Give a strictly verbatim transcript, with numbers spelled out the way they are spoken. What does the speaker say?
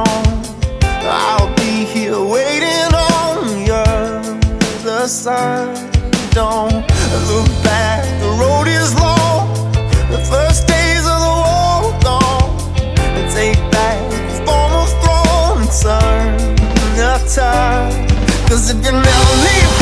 alone. I'll be here waiting on your other side. Don't look back, the road is long. The first days of the war gone. And take back the former throne, son of time. Cause if you never leave